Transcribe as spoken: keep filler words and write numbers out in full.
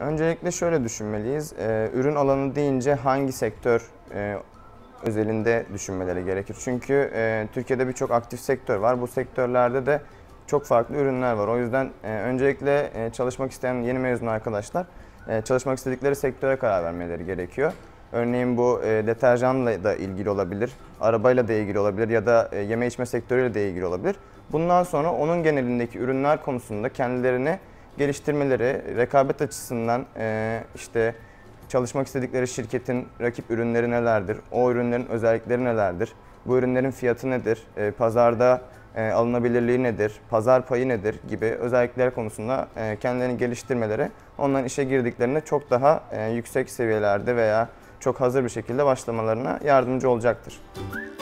Öncelikle şöyle düşünmeliyiz. Ürün alanı deyince hangi sektör özelinde düşünmeleri gerekir? Çünkü Türkiye'de birçok aktif sektör var. Bu sektörlerde de çok farklı ürünler var. O yüzden öncelikle çalışmak isteyen yeni mezun arkadaşlar çalışmak istedikleri sektöre karar vermeleri gerekiyor. Örneğin bu deterjanla da ilgili olabilir, arabayla da ilgili olabilir ya da yeme içme sektörüyle de ilgili olabilir. Bundan sonra onun genelindeki ürünler konusunda kendilerini geliştirmeleri, rekabet açısından işte çalışmak istedikleri şirketin rakip ürünleri nelerdir, o ürünlerin özellikleri nelerdir, bu ürünlerin fiyatı nedir, pazarda alınabilirliği nedir, pazar payı nedir gibi özellikler konusunda kendilerini geliştirmeleri, onların işe girdiklerinde çok daha yüksek seviyelerde veya çok hazır bir şekilde başlamalarına yardımcı olacaktır.